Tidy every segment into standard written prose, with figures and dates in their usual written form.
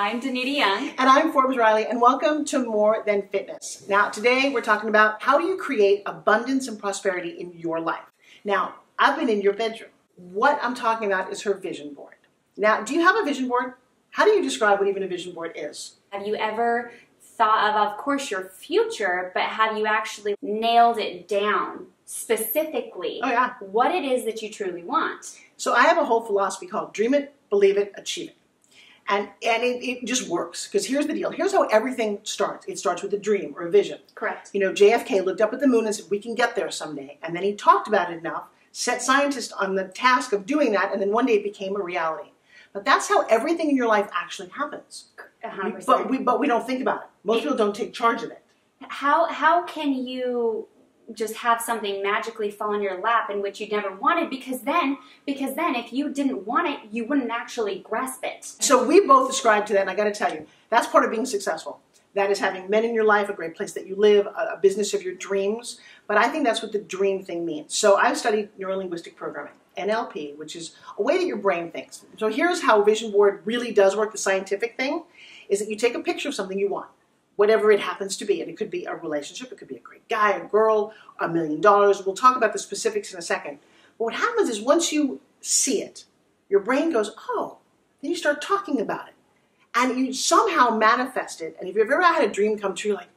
I'm Danita Young. And I'm Forbes Riley, and welcome to More Than Fitness. Now, today we're talking about how do you create abundance and prosperity in your life. Now, I've been in your bedroom. What I'm talking about is her vision board. Now, do you have a vision board? How do you describe what even a vision board is? Have you ever thought of course, your future, but have you actually nailed it down specifically? Oh, yeah. What it is that you truly want? So I have a whole philosophy called dream it, believe it, achieve it. And it just works, because here's the deal. Here's how everything starts. It starts with a dream or a vision. Correct. You know, JFK looked up at the moon and said, we can get there someday. And then he talked about it enough, set scientists on the task of doing that, and then one day it became a reality. But that's how everything in your life actually happens. 100%. But we don't think about it. Most people don't take charge of it. How can you just have something magically fall in your lap in which you never wanted, because then if you didn't want it, you wouldn't actually grasp it. So we both ascribe to that, and I gotta tell you, that's part of being successful. That is having men in your life, a great place that you live, a business of your dreams. But I think that's what the dream thing means. So I've studied neurolinguistic programming, NLP, which is a way that your brain thinks. So here's how vision board really does work. The scientific thing is that you take a picture of something you want, whatever it happens to be. And it could be a relationship, it could be a great guy, a girl, $1 million. We'll talk about the specifics in a second. But what happens is once you see it, your brain goes, oh, then you start talking about it. And you somehow manifest it. And if you've ever had a dream come true, you're like,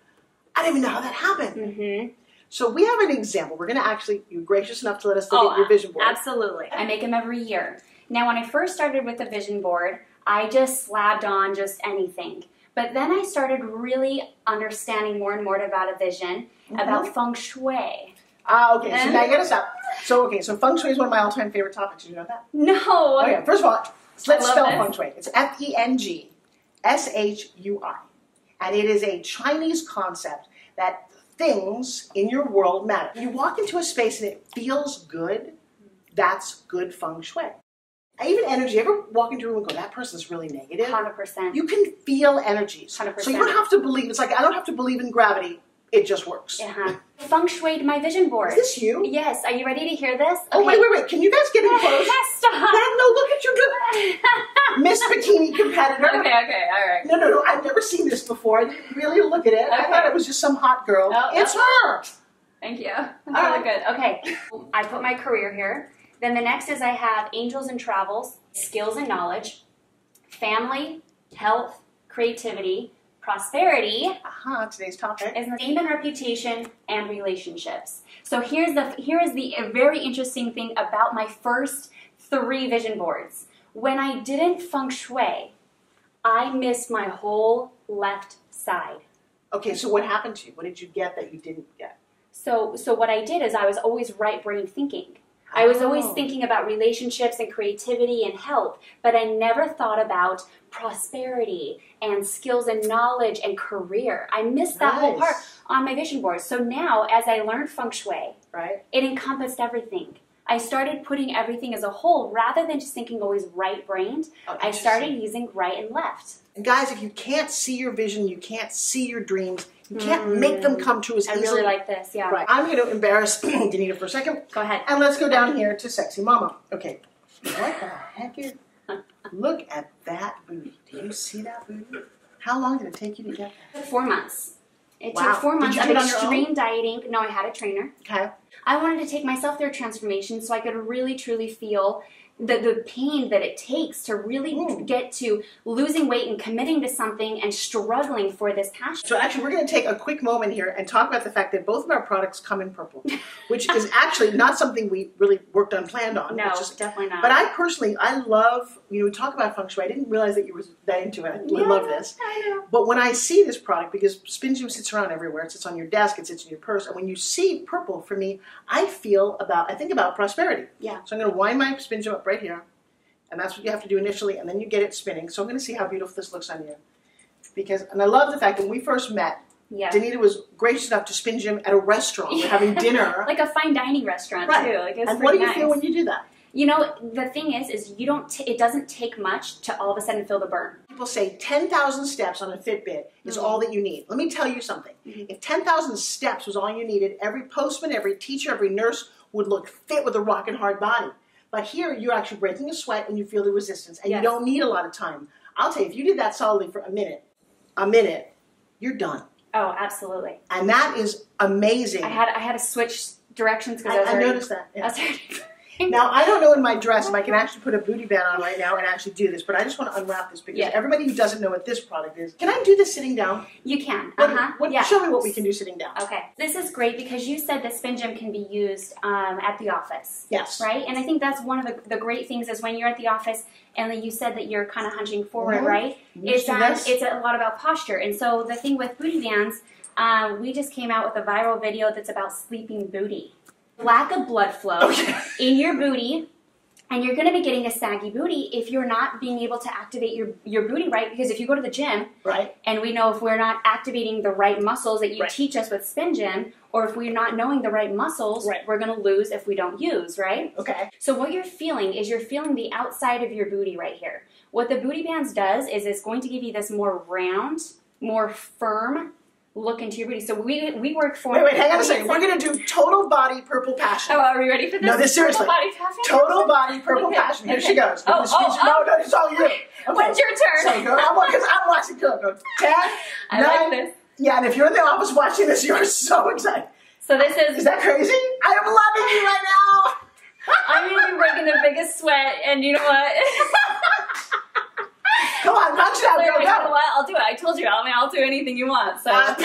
I didn't even know how that happened. Mm-hmm. So we have an example. We're going to actually, you're gracious enough to let us look at your vision board. Absolutely. I make them every year. Now, when I first started with the vision board, I just slabbed on just anything. But then I started really understanding more and more about a vision, mm-hmm. about feng shui. Ah, okay. So now you gotta stop. So, okay, so feng shui is one of my all-time favorite topics. Did you know that? No. Okay, first of all, let's spell feng shui. It's F-E-N-G-S-H-U-I. And it is a Chinese concept that things in your world matter. You walk into a space and it feels good, that's good feng shui. Even energy, you ever walk into a room and go, that person's really negative? 100%. You can feel energies. 100%. So you don't have to believe, it's like, I don't have to believe in gravity, it just works. Uh-huh. Feng shui'd my vision board. Is this you? Yes, are you ready to hear this? Okay. Oh, wait, can you guys get in close? Stop. No, look at your Miss Bikini competitor. Okay, all right. No, I've never seen this before. I didn't really look at it. Okay. I thought it was just some hot girl. Oh, it's her. Thank you. Really good. Okay, I put my career here. Then the next is I have angels and travels, skills and knowledge, family, health, creativity, prosperity. Aha, today's topic. Is name and reputation and relationships. So here is the very interesting thing about my first three vision boards. When I didn't feng shui, I missed my whole left side. Okay, so what happened to you? What did you get that you didn't get? So what I did is I was always right brain thinking. I was always thinking about relationships and creativity and health, but I never thought about prosperity and skills and knowledge and career. I missed that whole part on my vision board. So now, as I learned feng shui, it encompassed everything. I started putting everything as a whole rather than just thinking always right-brained. Oh, I started using right and left. And guys, if you can't see your vision, you can't see your dreams, you can't make them come true as easily. I really like this, yeah. Right. I'm going to embarrass Danita for a second. Go ahead. And let's go down here to Sexy Mama. Okay. What the heck is... Look at that booty. Do you see that booty? How long did it take you to get that? 4 months. It took 4 months of extreme dieting. No, I had a trainer. Okay. I wanted to take myself through a transformation so I could really, truly feel the pain that it takes to really get to losing weight and committing to something and struggling for this passion. So actually, we're going to take a quick moment here and talk about the fact that both of our products come in purple, which is actually not something we really worked on, planned on. No, definitely not. But I personally, I love, you know, we talk about feng shui. I didn't realize that you were that into it. I love this. I know. But when I see this product, because Spin Gym sits around everywhere, it sits on your desk, it sits in your purse, and when you see purple, for me, I think about prosperity. Yeah. So I'm going to wind my Spin Gym up right here, and that's what you have to do initially, and then you get it spinning. So I'm going to see how beautiful this looks on you, because, and I love the fact that when we first met, Danita was gracious enough to Spin Gym at a restaurant. We're having dinner, like a fine dining restaurant, too. Like, it was and what do you feel when you do that? You know, the thing is you don't. It doesn't take much to all of a sudden feel the burn. People say 10,000 steps on a Fitbit is all that you need. Let me tell you something. If 10,000 steps was all you needed, every postman, every teacher, every nurse would look fit with a rockin' hard body. But here, you're actually breaking a sweat and you feel the resistance, and you don't need a lot of time. I'll tell you, if you did that solidly for a minute, you're done. Oh, absolutely. And that is amazing. I had to switch directions because I noticed that. Yeah. Now, I don't know in my dress if I can actually put a booty band on right now and actually do this, but I just want to unwrap this because everybody who doesn't know what this product is, can I do this sitting down? You can. Show me what we can do sitting down. Okay. This is great because you said that Spin Gym can be used at the office. Yes. Right? And I think that's one of the great things is when you're at the office and then you said that you're kind of hunching forward, right? It's a lot about posture. And so the thing with booty bands, we just came out with a viral video that's about sleeping booty. Lack of blood flow in your booty, and you're going to be getting a saggy booty if you're not being able to activate your booty right. Because if you go to the gym, right, and we know if we're not activating the right muscles that you teach us with Spin Gym, or if we're not knowing the right muscles, we're going to lose if we don't use, right? Okay. So what you're feeling is you're feeling the outside of your booty right here. What the booty bands does is it's going to give you this more round, more firm look into your booty. So we work for... Wait, hang on a second. We're going to do total body purple passion. Oh, are we ready for this? No, this seriously. Total body passion? Total body purple passion. Here she goes. Oh. No, it's all you. Okay. When's your turn? So, I'm watching. Go. 10, I 9, like this. Yeah, and if you're in the office watching this, you are so excited. So this is... Is that crazy? I am loving you right now. I'm going to be breaking the biggest sweat, and you know what? Come on, punch it out. Go, go. I'll do it. I told you. I mean, I'll do anything you want. So,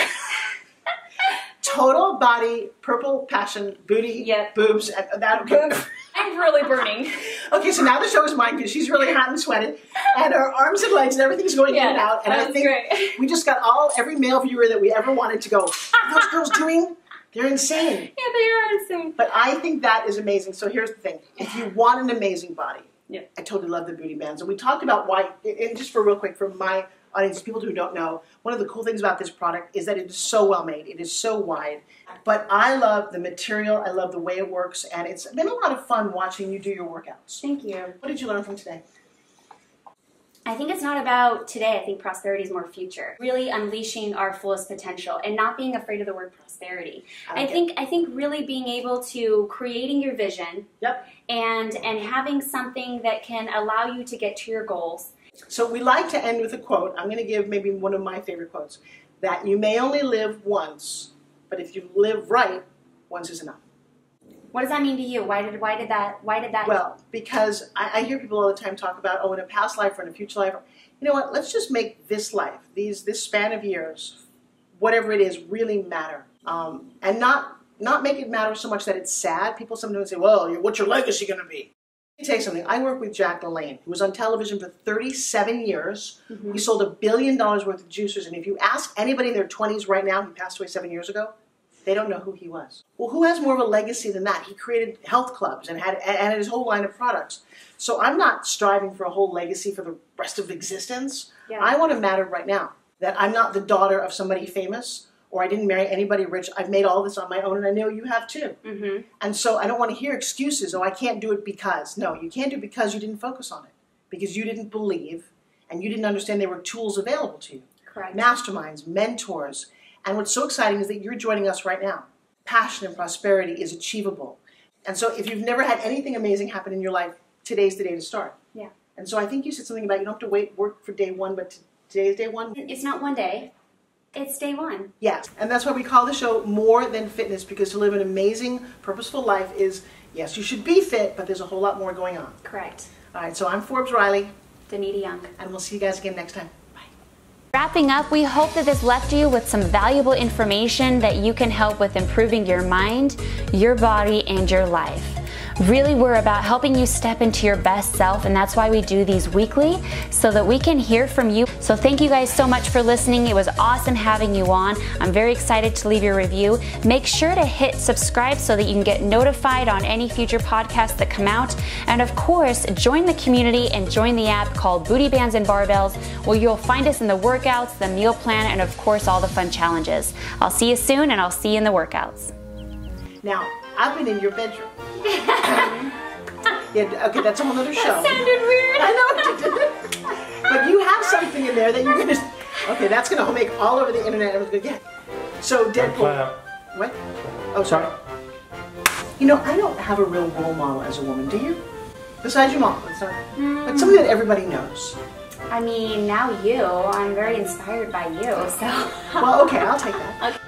total body, purple passion, booty, boobs. I'm really burning. Okay, so now the show is mine because she's really hot and sweating, and her arms and legs and everything's going in and out. And I think we just got every male viewer that we ever wanted to go. Those girls doing. They're insane. Yeah, they are insane. But I think that is amazing. So here's the thing: if you want an amazing body. Yeah. I totally love the booty bands. And we talked about why, and just for real quick, for my audience, people who don't know, one of the cool things about this product is that it is so well made. It is so wide. But I love the material. I love the way it works. And it's been a lot of fun watching you do your workouts. Thank you. What did you learn from today? I think it's not about today. I think prosperity is more future. Really unleashing our fullest potential and not being afraid of the word prosperity. I think really being able to creating your vision and having something that can allow you to get to your goals. So we like to end with a quote. I'm going to give maybe one of my favorite quotes. That you may only live once, but if you live right, once is enough. What does that mean to you? Why did that? Well, because I hear people all the time talk about, oh, in a past life or in a future life. You know what? Let's just make this life, this span of years, whatever it is, really matter, and not make it matter so much that it's sad. People sometimes say, well, what's your legacy going to be? Let me tell you something. I work with Jack LaLanne, who was on television for 37 years. Mm-hmm. He sold $1 billion worth of juicers, and if you ask anybody in their 20s right now, he passed away 7 years ago. They don't know who he was. Well, who has more of a legacy than that? He created health clubs and had his whole line of products. So I'm not striving for a whole legacy for the rest of existence. Yeah. I want to matter right now. That I'm not the daughter of somebody famous or I didn't marry anybody rich. I've made all this on my own and I know you have too. Mm-hmm. And so I don't want to hear excuses. Oh, I can't do it because. No, you can't do it because you didn't focus on it. Because you didn't believe and you didn't understand there were tools available to you. Correct. Masterminds, mentors. And what's so exciting is that you're joining us right now. Passion and prosperity is achievable. And so if you've never had anything amazing happen in your life, today's the day to start. Yeah. And so I think you said something about you don't have to work for day one, but today's day one. It's not one day. It's day one. Yes. And that's why we call the show More Than Fitness, because to live an amazing, purposeful life is, yes, you should be fit, but there's a whole lot more going on. Correct. All right. So I'm Forbes Riley. Danita Young. And we'll see you guys again next time. Wrapping up, we hope that this left you with some valuable information that you can help with improving your mind, your body, and your life. Really, we're about helping you step into your best self, and that's why we do these weekly, so that we can hear from you. So thank you guys so much for listening. It was awesome having you on. I'm very excited to leave your review. Make sure to hit subscribe so that you can get notified on any future podcasts that come out. And of course, join the community and join the app called Booty Bands and Barbells, where you'll find us in the workouts, the meal plan, and of course, all the fun challenges. I'll see you soon, and I'll see you in the workouts. Now, I've been in your bedroom. Okay, that's a whole other show. That sounded weird. I know what you did. But you have something in there that you're going to... Okay, that's going to make all over the internet. I was going to get. So, Deadpool... What? Oh, sorry. You know, I don't have a real role model as a woman, do you? Besides your mom. It's not, but something that everybody knows. I mean, now you. I'm very inspired by you, so. Well, okay, I'll take that. Okay.